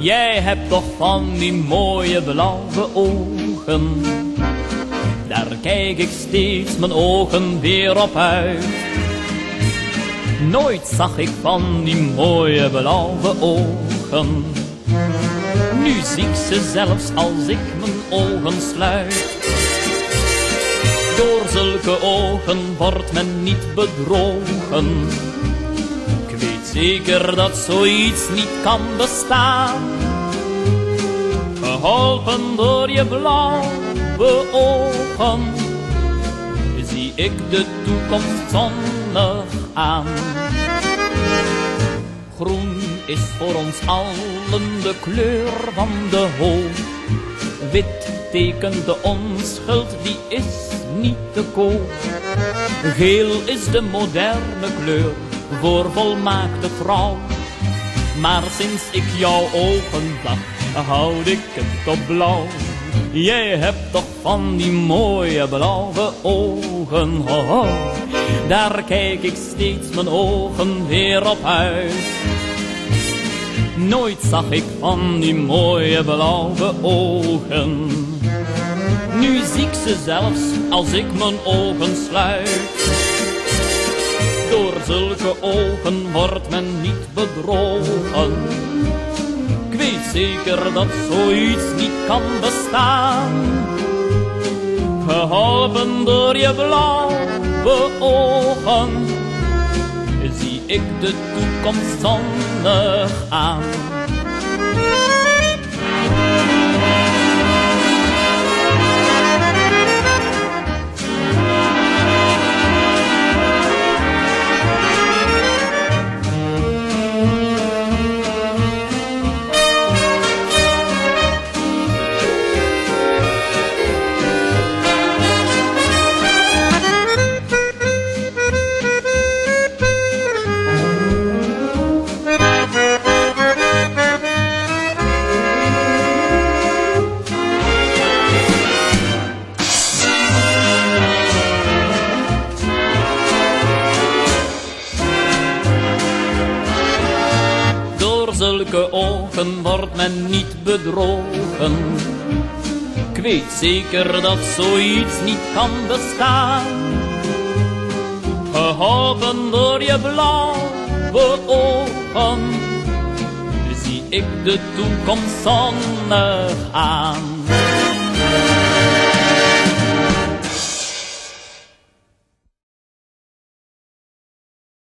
Jij hebt toch van die mooie blauwe ogen. Daar kijk ik steeds mijn ogen weer op uit. Nooit zag ik van die mooie blauwe ogen. Nu zie ik ze zelfs als ik mijn ogen sluit. Door zulke ogen wordt men niet bedrogen. Ik weet zeker dat zoiets niet kan bestaan. Geholpen door je blauwe ogen, zie ik de toekomst zonnig aan. Groen is voor ons allen de kleur van de hoop. Wit tekent de onschuld, die is niet te koop. Geel is de moderne kleur voor volmaakte vrouw. Maar sinds ik jouw ogen zag, houd ik het op blauw. Jij hebt toch van die mooie blauwe ogen, ho, ho. Daar kijk ik steeds mijn ogen weer op uit. Nooit zag ik van die mooie blauwe ogen. Nu zie ik ze zelfs als ik mijn ogen sluit. Door zulke ogen wordt men niet bedrogen. Ik weet zeker dat zoiets niet kan bestaan. Geholpen door je blauwe ogen, zie ik de toekomst zonnig aan. Zulke ogen wordt men niet bedrogen. Ik weet zeker dat zoiets niet kan bestaan. Geholpen door je blauwe ogen, zie ik de toekomst zonnig aan.